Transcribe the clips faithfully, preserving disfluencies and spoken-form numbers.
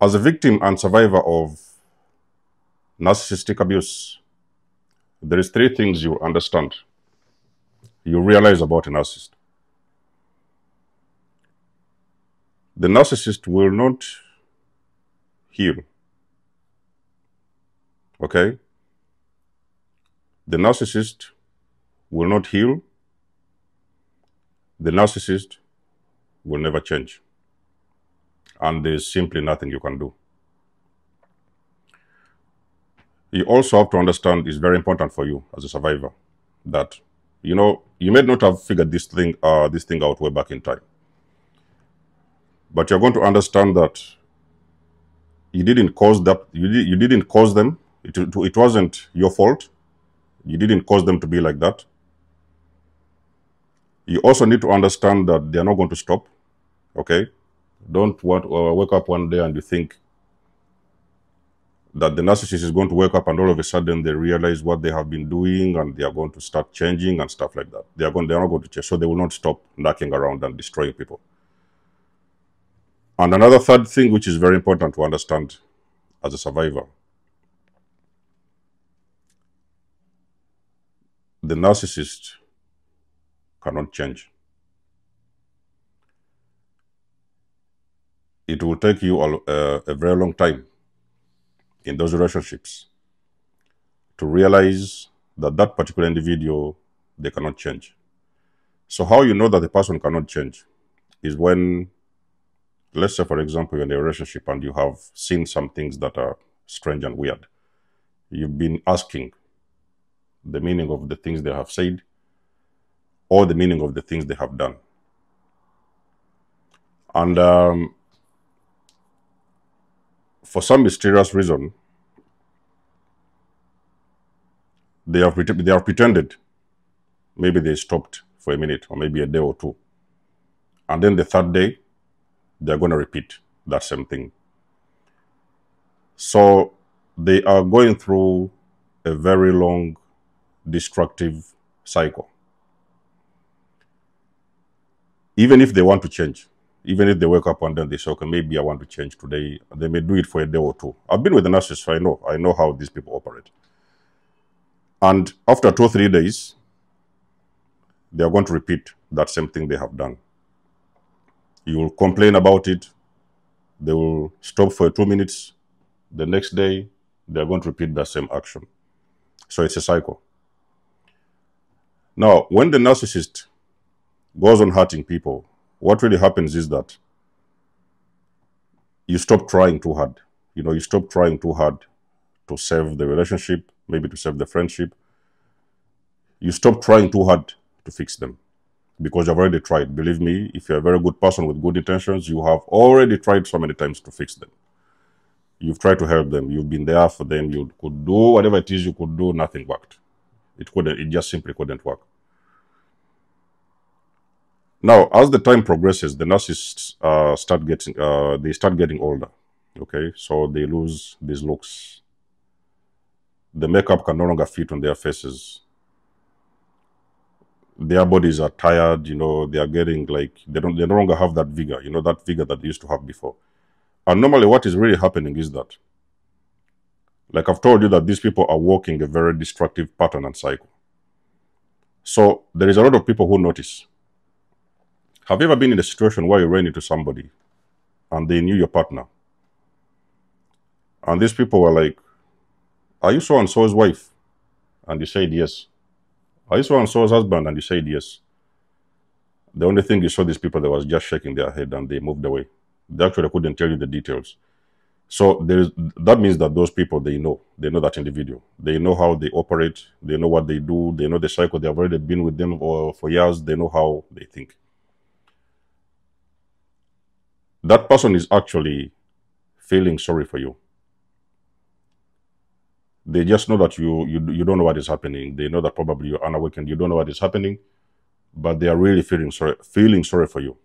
As a victim and survivor of narcissistic abuse, there is three things you understand, you realize about a narcissist. The narcissist will not heal, okay? The narcissist will not heal. The narcissist will never change. And there is simply nothing you can do. You also have to understand, it's very important for you as a survivor, that, you know, you may not have figured this thing, uh, this thing out way back in time. But you're going to understand that you didn't cause that, you, did, you didn't cause them, it, it wasn't your fault, you didn't cause them to be like that. You also need to understand that they are not going to stop, okay? Don't want, uh, wake up one day and you think that the narcissist is going to wake up and all of a sudden they realize what they have been doing and they are going to start changing and stuff like that. They are going, they are not going to change, so they will not stop knocking around and destroying people. And another third thing which is very important to understand as a survivor, the narcissist cannot change. It will take you a, uh, a very long time in those relationships to realize that that particular individual, they cannot change. So how you know that the person cannot change is when, let's say for example, you're in a relationship and you have seen some things that are strange and weird. You've been asking the meaning of the things they have said or the meaning of the things they have done. And um, for some mysterious reason, they have, they have pretended. Maybe they stopped for a minute or maybe a day or two. And then the third day, they are going to repeat that same thing. So they are going through a very long, destructive cycle. Even if they want to change, even if they wake up and then they say, okay, maybe I want to change today, they may do it for a day or two. I've been with the narcissist, so I know. I know how these people operate. And after two or three days, they are going to repeat that same thing they have done. You will complain about it. They will stop for two minutes. The next day, they are going to repeat that same action. So it's a cycle. Now, when the narcissist goes on hurting people, what really happens is that you stop trying too hard. You know, you stop trying too hard to save the relationship, maybe to save the friendship. You stop trying too hard to fix them, because you've already tried. Believe me, if you're a very good person with good intentions, you have already tried so many times to fix them. You've tried to help them. You've been there for them. You could do whatever it is you could do. Nothing worked. It couldn't. It just simply couldn't work. Now, as the time progresses, the narcissists uh, start getting, uh, they start getting older. Okay, so they lose these looks. The makeup can no longer fit on their faces. Their bodies are tired, you know, they are getting like, they don't, they no longer have that vigor, you know, that vigor that they used to have before. And normally what is really happening is that, like I've told you, that these people are walking a very destructive pattern and cycle. So there is a lot of people who notice. Have you ever been in a situation where you ran into somebody and they knew your partner? And these people were like, are you so-and-so's wife? And you said yes. I saw and saw his husband, and he said yes. The only thing you saw these people, they was just shaking their head and they moved away. They actually couldn't tell you the details. So there is, that means that those people, they know. They know that individual. They know how they operate. They know what they do. They know the cycle. They have already been with them for, for years. They know how they think. That person is actually feeling sorry for you. They just know that you, you you don't know what is happening. They know that probably you're unawakened. You don't know what is happening, but they are really feeling sorry, feeling sorry for you.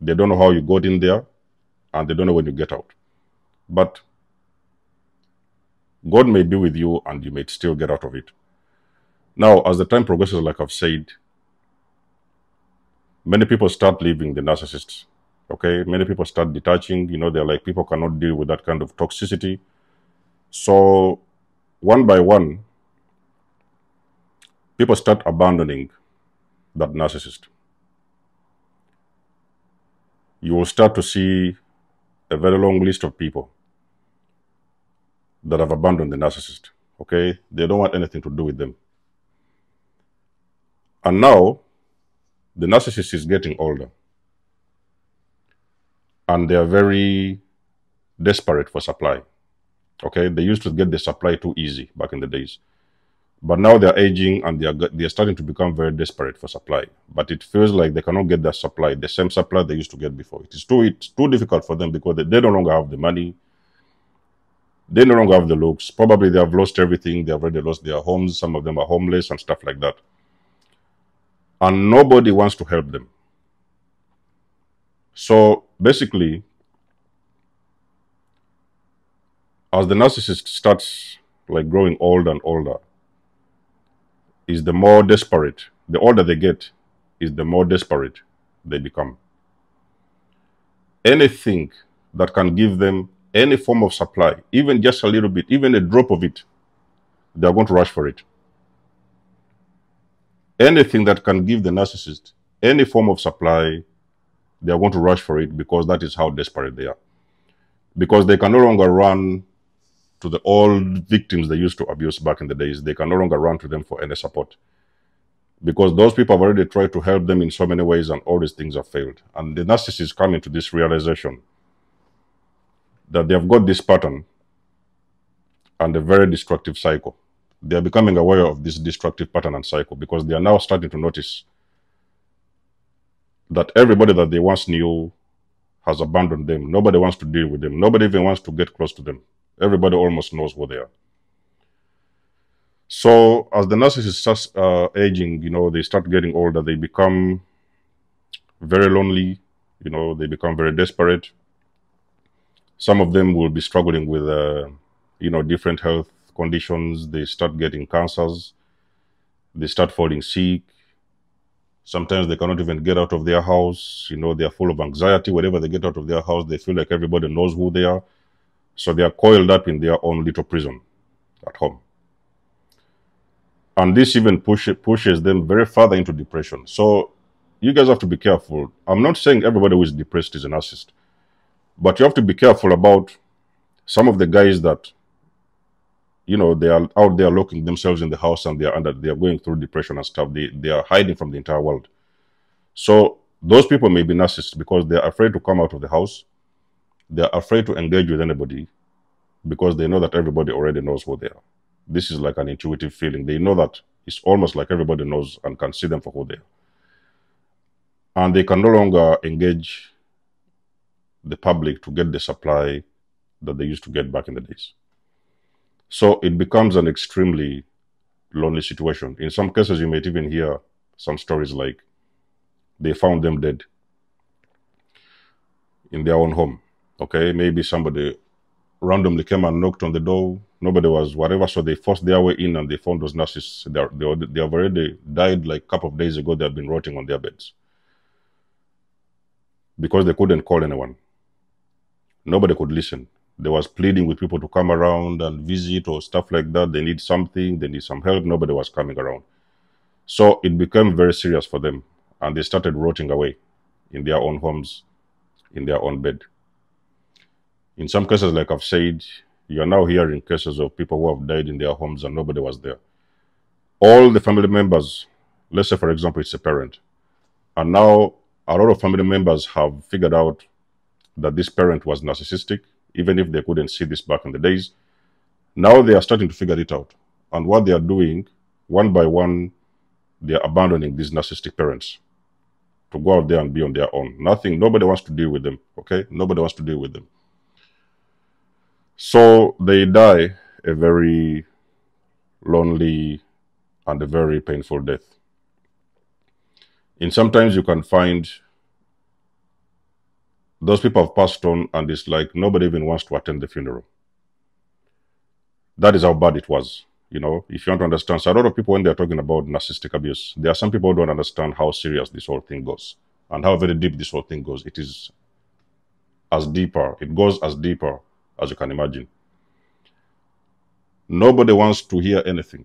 They don't know how you got in there, and they don't know when you get out. But God may be with you, and you may still get out of it. Now, as the time progresses, like I've said, many people start leaving the narcissists. Okay, many people start detaching, you know, they're like, people cannot deal with that kind of toxicity. So one by one, people start abandoning that narcissist. You will start to see a very long list of people that have abandoned the narcissist, okay? They don't want anything to do with them. And now, the narcissist is getting older. And they are very desperate for supply, okay? They used to get the supply too easy back in the days. But now they're aging and they are, they are starting to become very desperate for supply. But it feels like they cannot get that supply, the same supply they used to get before. It is too, it's too difficult for them because they, they no longer have the money. They no longer have the looks. Probably they have lost everything. They have already lost their homes. Some of them are homeless and stuff like that. And nobody wants to help them. So basically, as the narcissist starts like growing older and older, is the more desperate, the older they get, is the more desperate they become. Anything that can give them any form of supply, even just a little bit, even a drop of it, they are going to rush for it. Anything that can give the narcissist any form of supply, they are going to rush for it because that is how desperate they are. Because they can no longer run to the old victims they used to abuse back in the days. They can no longer run to them for any support. Because those people have already tried to help them in so many ways and all these things have failed. And the narcissists come into this realization that they have got this pattern and a very destructive cycle. They are becoming aware of this destructive pattern and cycle because they are now starting to notice that everybody that they once knew has abandoned them. Nobody wants to deal with them. Nobody even wants to get close to them. Everybody almost knows who they are. So as the narcissist starts uh, aging, you know, they start getting older, they become very lonely, you know, they become very desperate. Some of them will be struggling with, uh, you know, different health conditions. They start getting cancers. They start falling sick. Sometimes they cannot even get out of their house. You know, they are full of anxiety. Whenever they get out of their house, they feel like everybody knows who they are. So they are coiled up in their own little prison at home. And this even push, pushes them very further into depression. So you guys have to be careful. I'm not saying everybody who is depressed is a narcissist. But you have to be careful about some of the guys that, you know, they are out there locking themselves in the house and they are, under, they are going through depression and stuff. They, they are hiding from the entire world. So those people may be narcissists because they are afraid to come out of the house. They are afraid to engage with anybody because they know that everybody already knows who they are. This is like an intuitive feeling. They know that it's almost like everybody knows and can see them for who they are. And they can no longer engage the public to get the supply that they used to get back in the days. So it becomes an extremely lonely situation. In some cases, you might even hear some stories like they found them dead in their own home. Okay, maybe somebody randomly came and knocked on the door. Nobody was, whatever, so they forced their way in and they found those narcissists. They, are, they, they have already died like a couple of days ago. They have been rotting on their beds because they couldn't call anyone. Nobody could listen. They was pleading with people to come around and visit or stuff like that. They need something. They need some help. Nobody was coming around. So it became very serious for them. And they started rotting away in their own homes, in their own bed. In some cases, like I've said, you're now hearing cases of people who have died in their homes and nobody was there. All the family members, let's say, for example, it's a parent. And now a lot of family members have figured out that this parent was narcissistic, even if they couldn't see this back in the days. Now they are starting to figure it out. And what they are doing, one by one, they are abandoning these narcissistic parents to go out there and be on their own. Nothing, nobody wants to deal with them, okay? Nobody wants to deal with them. So they die a very lonely and a very painful death. And sometimes you can find those people have passed on and it's like nobody even wants to attend the funeral. That is how bad it was, you know, if you want to understand. So a lot of people, when they're talking about narcissistic abuse, there are some people who don't understand how serious this whole thing goes and how very deep this whole thing goes. It is as deeper. It goes as deeper as you can imagine. Nobody wants to hear anything,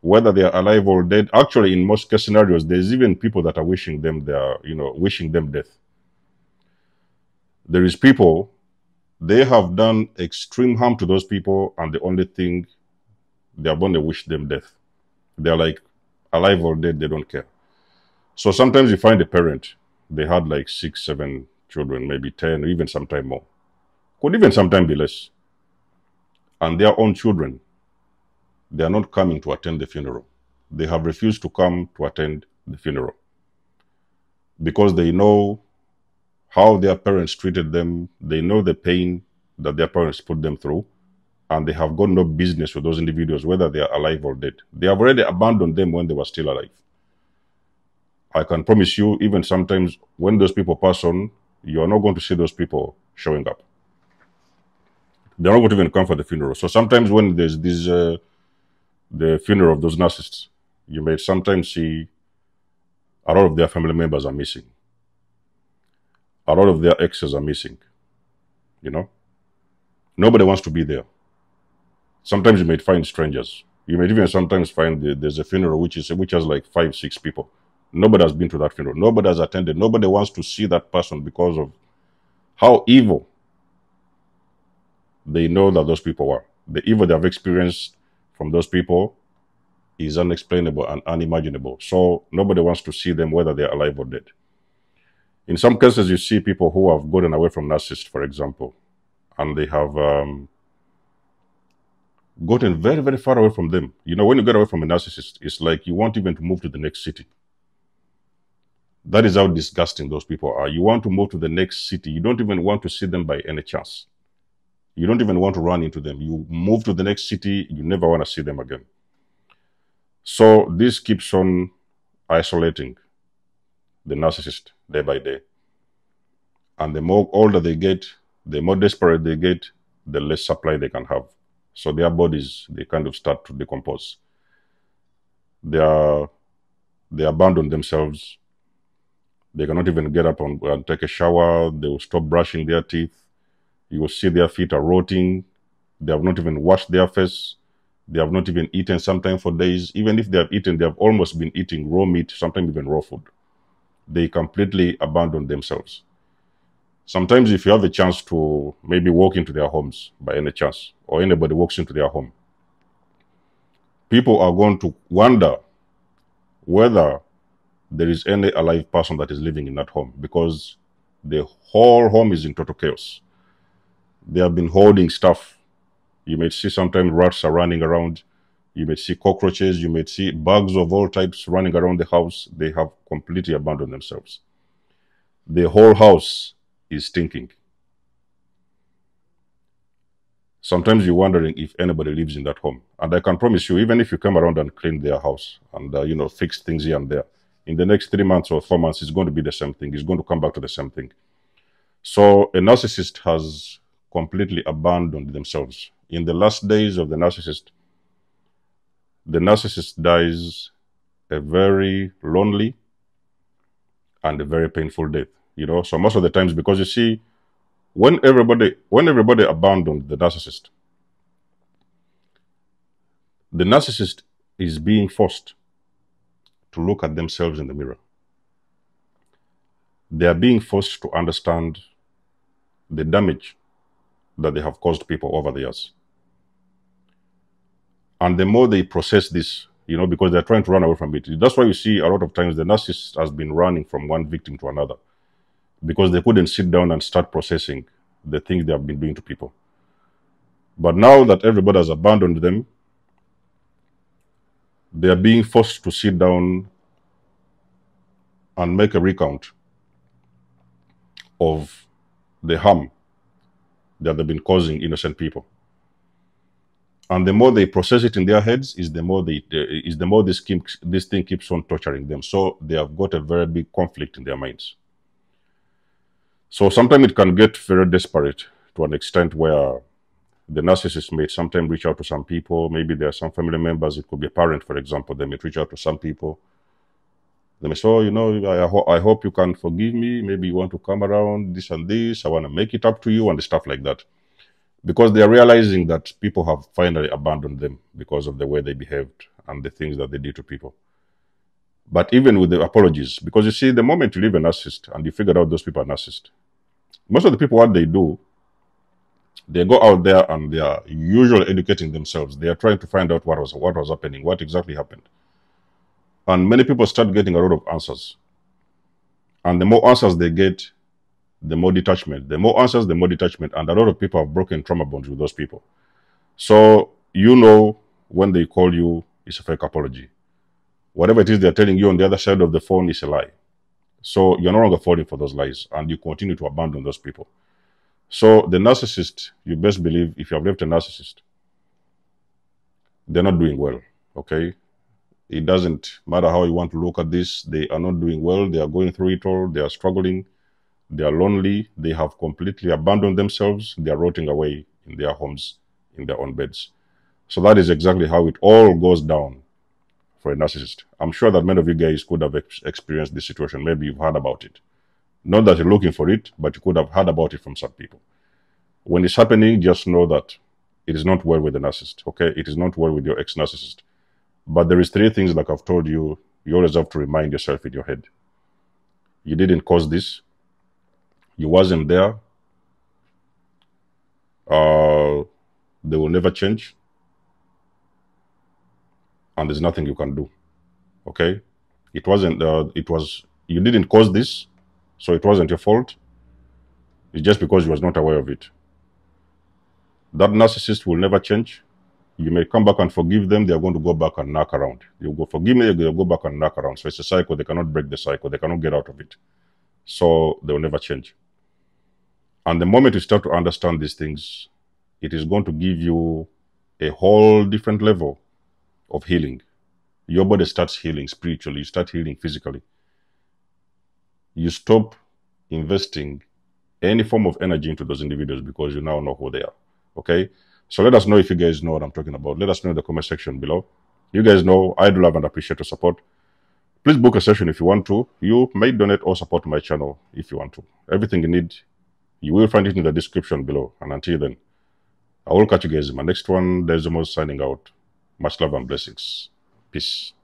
whether they are alive or dead. Actually, in most case scenarios, there's even people that are wishing them they are, you know, wishing them death. There is people, they have done extreme harm to those people, and the only thing they are going to wish them death. They are like alive or dead, they don't care. So sometimes you find a parent, they had like six, seven children, maybe ten, or even sometime more. Could even sometime be less. And their own children, they are not coming to attend the funeral. They have refused to come to attend the funeral because they know how their parents treated them. They know the pain that their parents put them through, and they have got no business with those individuals, whether they are alive or dead. They have already abandoned them when they were still alive. I can promise you, even sometimes when those people pass on, you are not going to see those people showing up. They're not going to even come for the funeral. So sometimes when there's this, uh, the funeral of those narcissists, you may sometimes see a lot of their family members are missing. A lot of their exes are missing, you know? Nobody wants to be there. Sometimes you may find strangers. You may even sometimes find the, there's a funeral which is which has like five, six people. Nobody has been to that funeral. Nobody has attended. Nobody wants to see that person because of how evil they know that those people were. The evil they have experienced from those people is unexplainable and unimaginable. So nobody wants to see them, whether they're alive or dead. In some cases, you see people who have gotten away from narcissists, for example, and they have um, gotten very, very far away from them. You know, when you get away from a narcissist, it's like you want even to move to the next city. That is how disgusting those people are. You want to move to the next city. You don't even want to see them by any chance. You don't even want to run into them. You move to the next city, you never want to see them again. So this keeps on isolating the narcissist day by day. And the more older they get, the more desperate they get, the less supply they can have. So their bodies, they kind of start to decompose. They are, they abandon themselves. They cannot even get up and, and take a shower. They will stop brushing their teeth. You will see their feet are rotting. They have not even washed their face. They have not even eaten sometimes for days. Even if they have eaten, they have almost been eating raw meat, sometimes even raw food. They completely abandon themselves. Sometimes if you have a chance to maybe walk into their homes by any chance, or anybody walks into their home, people are going to wonder whether there is any alive person that is living in that home, because the whole home is in total chaos. They have been holding stuff. You may see sometimes rats are running around. You may see cockroaches. You may see bugs of all types running around the house. They have completely abandoned themselves. The whole house is stinking. Sometimes you're wondering if anybody lives in that home. And I can promise you, even if you come around and clean their house and uh, you know, fix things here and there, in the next three months or four months, it's going to be the same thing. It's going to come back to the same thing. So a narcissist has completely abandoned themselves. In the last days of the narcissist, the narcissist dies a very lonely and a very painful death. You know, so most of the times, because you see, when everybody, when everybody abandoned the narcissist, the narcissist is being forced to look at themselves in the mirror. They are being forced to understand the damage that they have caused people over the years. And the more they process this, you know, because they're trying to run away from it. That's why you see a lot of times the narcissist has been running from one victim to another, because they couldn't sit down and start processing the things they have been doing to people. But now that everybody has abandoned them, they are being forced to sit down and make a recount of the harm that they've been causing innocent people. And the more they process it in their heads, is the more they is the more this keeps, this thing keeps on torturing them. So they have got a very big conflict in their minds. So sometimes it can get very desperate to an extent where the narcissist may sometimes reach out to some people. Maybe there are some family members. It could be a parent, for example. They may reach out to some people Let me show you know, I, ho I hope you can forgive me. Maybe you want to come around this and this. I want to make it up to you and stuff like that. Because they are realizing that people have finally abandoned them because of the way they behaved and the things that they did to people. But even with the apologies, because you see, the moment you leave a narcissist and you figure out those people are narcissists, most of the people, what they do, they go out there and they are usually educating themselves. They are trying to find out what was, what was happening, what exactly happened. And many people start getting a lot of answers. And the more answers they get, the more detachment. The more answers, the more detachment. And a lot of people have broken trauma bonds with those people. So you know when they call you, it's a fake apology. Whatever it is they're telling you on the other side of the phone is a lie. So you're no longer falling for those lies, and you continue to abandon those people. So the narcissist, you best believe, if you have left a narcissist, they're not doing well, okay? It doesn't matter how you want to look at this. They are not doing well. They are going through it all. They are struggling. They are lonely. They have completely abandoned themselves. They are rotting away in their homes, in their own beds. So that is exactly how it all goes down for a narcissist. I'm sure that many of you guys could have ex experienced this situation. Maybe you've heard about it. Not that you're looking for it, but you could have heard about it from some people. When it's happening, just know that it is not well with the narcissist, okay? It is not well with your ex-narcissist. But there is three things, like I've told you, you always have to remind yourself in your head. You didn't cause this. You wasn't there. Uh, they will never change. And there's nothing you can do, okay? It wasn't, uh, it was, you didn't cause this, so it wasn't your fault. It's just because you was not aware of it. That narcissist will never change. You may come back and forgive them, they are going to go back and knock around. You go, forgive me, they'll go back and knock around. So it's a cycle, they cannot break the cycle, they cannot get out of it. So they will never change. And the moment you start to understand these things, it is going to give you a whole different level of healing. Your body starts healing spiritually, you start healing physically. You stop investing any form of energy into those individuals because you now know who they are, okay? So let us know if you guys know what I'm talking about. Let us know in the comment section below. You guys know I do love and appreciate your support. Please book a session if you want to. You may donate or support my channel if you want to. Everything you need, you will find it in the description below. And until then, I will catch you guys in my next one. Denzo Mos signing out. Much love and blessings. Peace.